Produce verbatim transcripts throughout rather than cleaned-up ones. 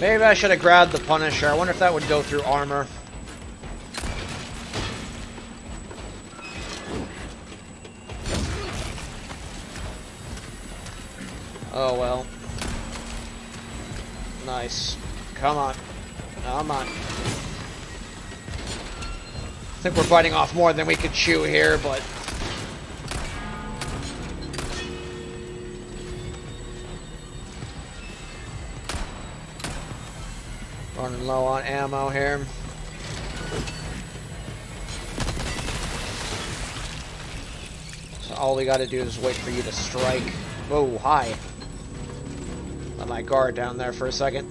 Maybe I should have grabbed the Punisher. I wonder if that would go through armor. Oh well. Nice. Come on. Come on. I think we're biting off more than we could chew here, but... running low on ammo here. So all we gotta do is wait for you to strike. Whoa, hi. Let my guard down there for a second.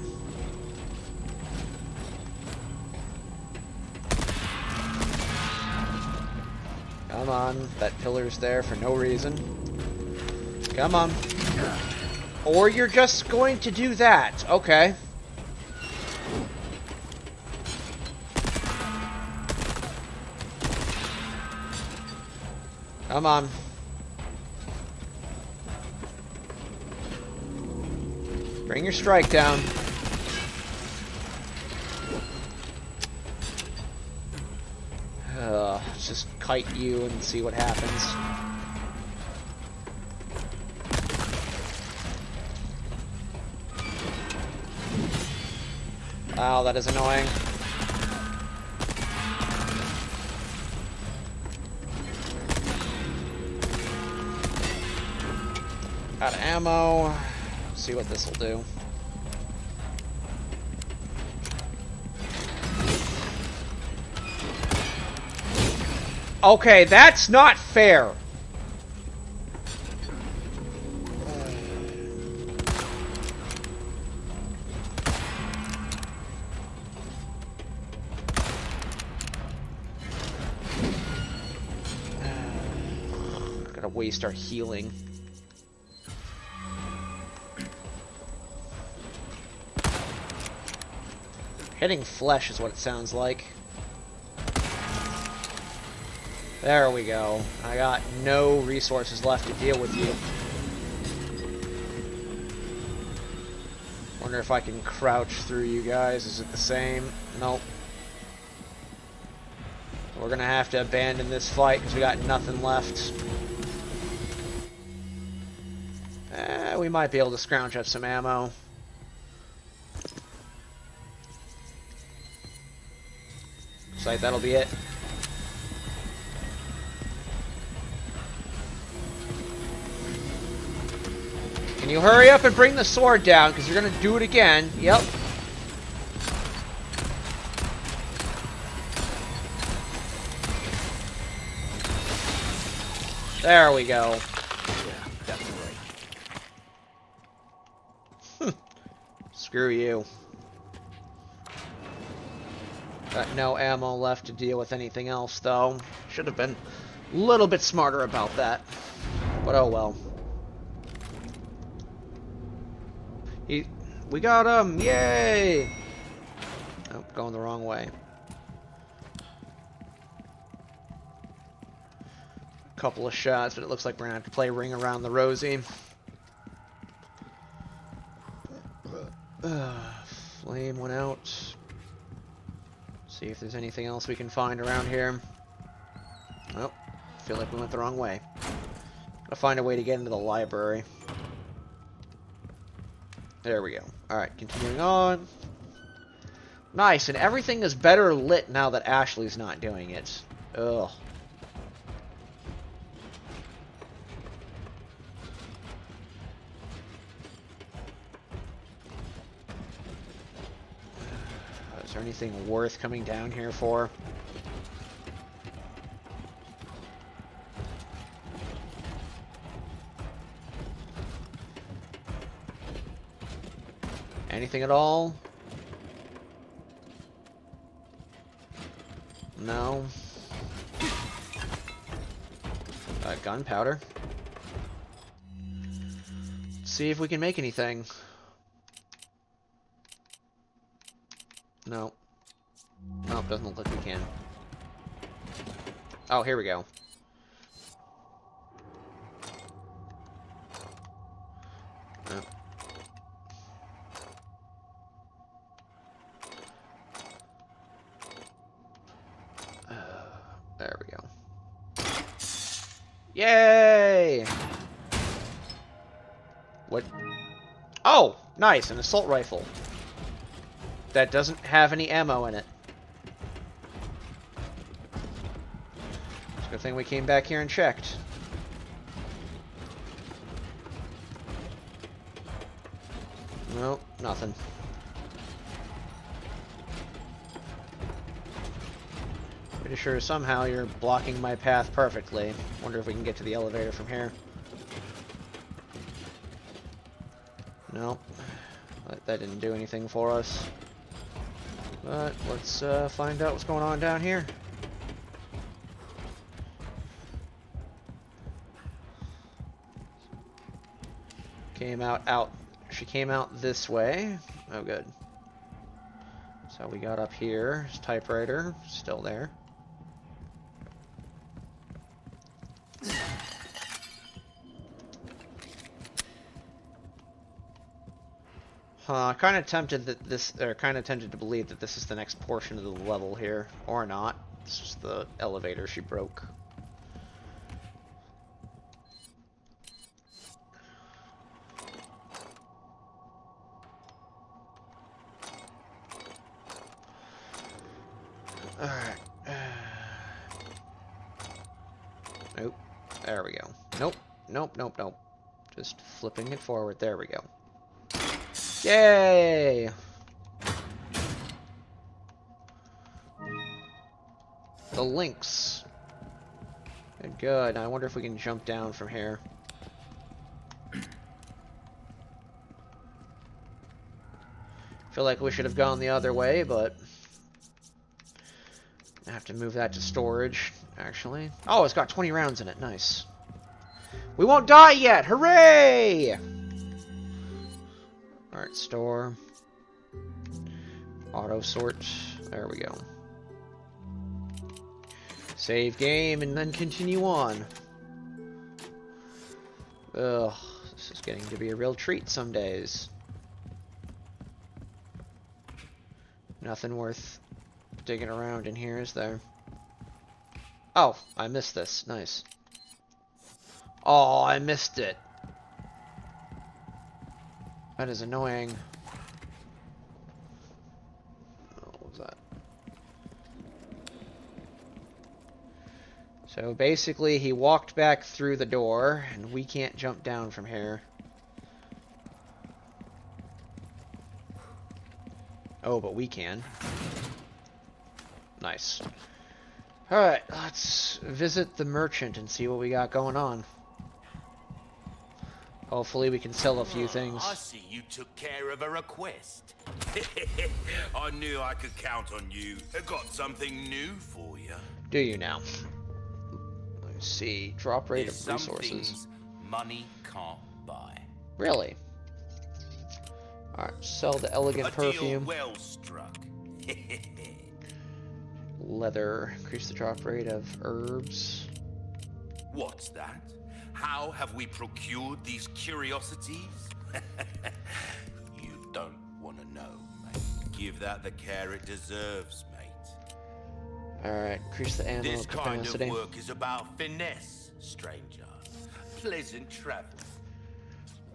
Come on. That pillar's there for no reason. Come on. Or you're just going to do that. Okay. Come on. Bring your strike down. Uh, just kite you and see what happens. Wow, that is annoying. Out of ammo. Let's see what this will do. Okay, that's not fair. Gotta waste our healing. Hitting flesh is what it sounds like. There we go. I got no resources left to deal with you. Wonder if I can crouch through you guys. Is it the same? Nope. We're gonna have to abandon this fight because we got nothing left. Eh, we might be able to scrounge up some ammo. Looks like that'll be it. Can you hurry up and bring the sword down? Because you're going to do it again. Yep. There we go. Yeah, that's right. Screw you. Got no ammo left to deal with anything else, though. Should have been a little bit smarter about that. But oh well. He, we got him! Yay! Oh, going the wrong way. A couple of shots, but it looks like we're going to have to play Ring Around the Rosie. Uh, flame went out. See if there's anything else we can find around here. Oh, I feel like we went the wrong way. Gotta find a way to get into the library. There we go. Alright, continuing on. Nice, and everything is better lit now that Ashley's not doing it. Ugh. Is there anything worth coming down here for? Anything at all? No. Uh, gunpowder. Let's see if we can make anything. No. No, it doesn't look like we can. Oh, here we go. Oh. Yay! What? Oh! Nice, an assault rifle. That doesn't have any ammo in it. It's a good thing we came back here and checked. Nope, nothing. Pretty sure somehow you're blocking my path perfectly. Wonder if we can get to the elevator from here. Nope. That didn't do anything for us. But let's uh, find out what's going on down here. Came out out. She came out this way. Oh, good. So we got up here. It's typewriter still there. Uh, kind of tempted that this, or kind of tempted to believe that this is the next portion of the level here, or not. This is the elevator she broke. All right. Nope. There we go. Nope. Nope. Nope. Nope. Just flipping it forward. There we go. Yay! The Lynx. Good, good. I wonder if we can jump down from here. Feel like we should have gone the other way, but I have to move that to storage, actually. Oh, it's got twenty rounds in it. Nice. We won't die yet! Hooray! Art store, auto sort, there we go. Save game and then continue on. Ugh, this is getting to be a real treat some days. Nothing worth digging around in here, is there? Oh, I missed this, nice. Oh, I missed it. That is annoying. Oh, what was that? So basically he walked back through the door and we can't jump down from here. Oh, but we can. Nice. Alright, let's visit the merchant and see what we got going on. Hopefully we can sell a few things. I see you took care of a request. I knew I could count on you. I got something new for you. Do you now? Let's see. Drop rate There's of resources. Money can't buy. Really? Alright, sell the elegant a perfume. Deal well struck. Leather. Increase the drop rate of herbs. What's that? How have we procured these curiosities? You don't want to know, mate. Give that the care it deserves, mate. Alright, increase the animal this capacity. This kind of work is about finesse, stranger. Pleasant travel.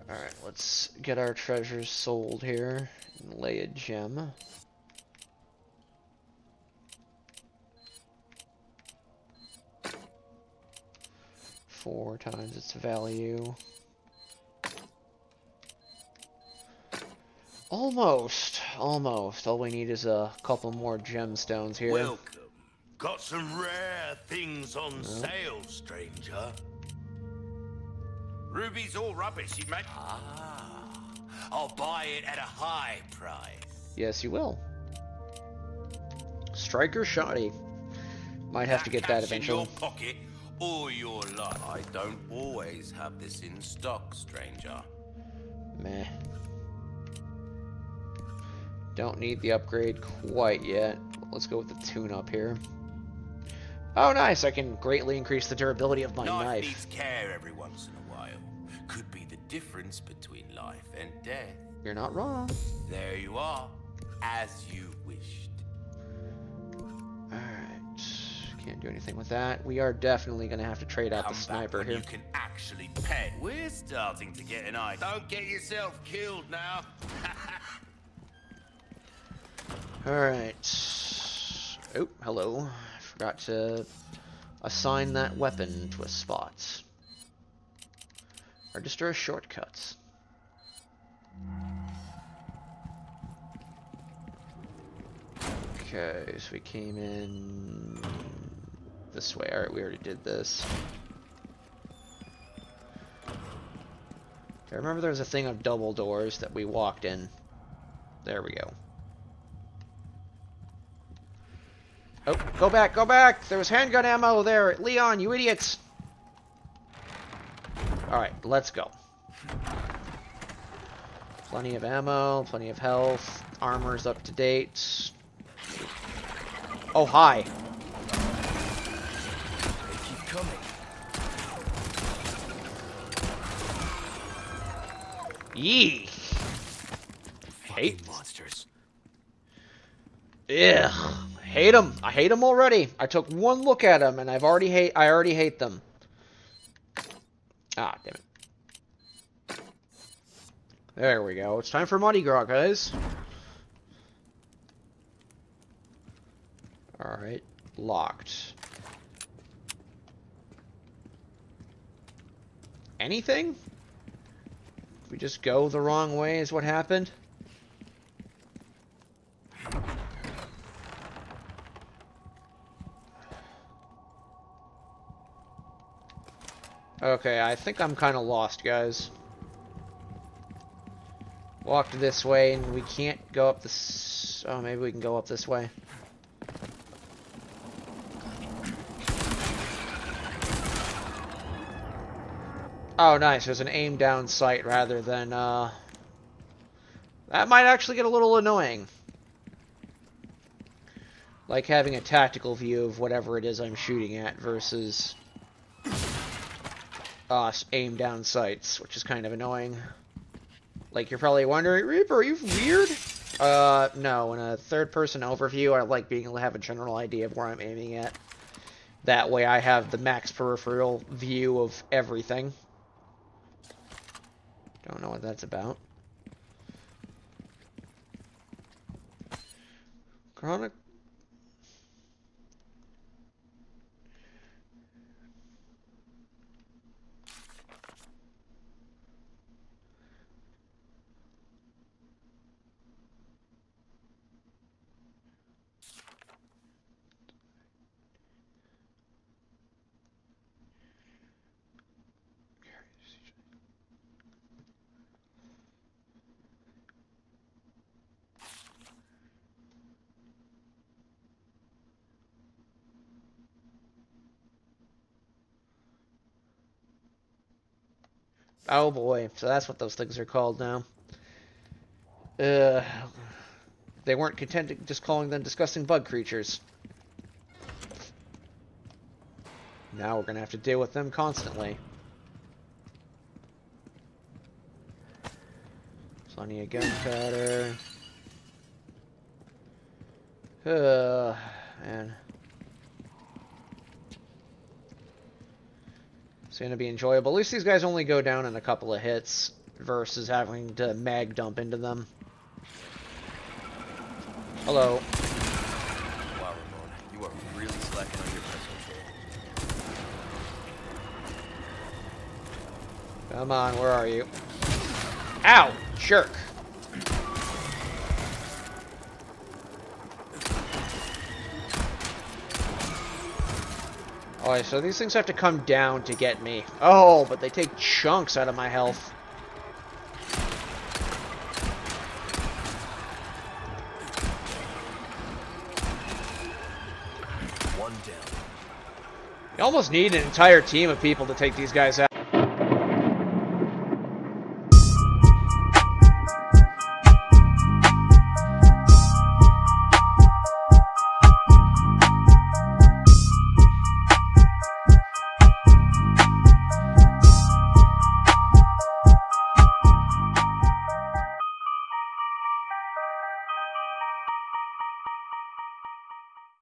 Alright, let's get our treasures sold here and lay a gem. Four times its value. Almost, almost. All we need is a couple more gemstones here. Welcome. Got some rare things on oh. sale, stranger. Ruby's all rubbish, you mate. Ah, I'll buy it at a high price. Yes, you will. Striker shoddy. Might have that to get that eventually. All your life. I don't always have this in stock, stranger. Meh. Don't need the upgrade quite yet. Let's go with the tune-up here. Oh, nice! I can greatly increase the durability of my knife. Knife needs care every once in a while. Could be the difference between life and death. You're not wrong. There you are, as you wished. Alright. Can't do anything with that. We are definitely going to have to trade out the sniper here. You can actually pay. We're starting to get an eye. Don't get yourself killed now. All right. Oh, hello. I forgot to assign that weapon to a spot. Register shortcuts. Okay, so we came in this way. Alright, we already did this. I remember there was a thing of double doors that we walked in. There we go. Oh, go back, go back! There was handgun ammo there! Leon, you idiots! Alright, let's go. Plenty of ammo, plenty of health, armor's up to date. Oh, hi. They keep coming. Yee. Hate monsters. Ugh. Hate them. I hate them already. I took one look at them, and I've already hate. I already hate them. Ah, damn it. There we go. It's time for Mardi Gras, guys. Alright, locked. Anything? If we just go the wrong way is what happened? Okay, I think I'm kind of lost, guys. Walked this way and we can't go up this... Oh, maybe we can go up this way. Oh, nice. There's an aim down sight rather than, uh... That might actually get a little annoying. Like having a tactical view of whatever it is I'm shooting at versus... Uh, aim down sights, which is kind of annoying. Like, you're probably wondering, Reaper, are you weird? Uh, no. In a third-person overview, I like being able to have a general idea of where I'm aiming at. That way I have the max peripheral view of everything. Don't know what that's about. Chronic. Oh boy, so that's what those things are called now. Uh, they weren't content just calling them disgusting bug creatures. Now we're going to have to deal with them constantly. Plenty of gunpowder. Uh, man. It's going to be enjoyable. At least these guys only go down in a couple of hits versus having to mag dump into them. Hello. Wow, Ramon, you are really slacking on your pistol. Come on, where are you? Ow! Jerk! Alright, so these things have to come down to get me. Oh, but they take chunks out of my health. One down. You almost need an entire team of people to take these guys out.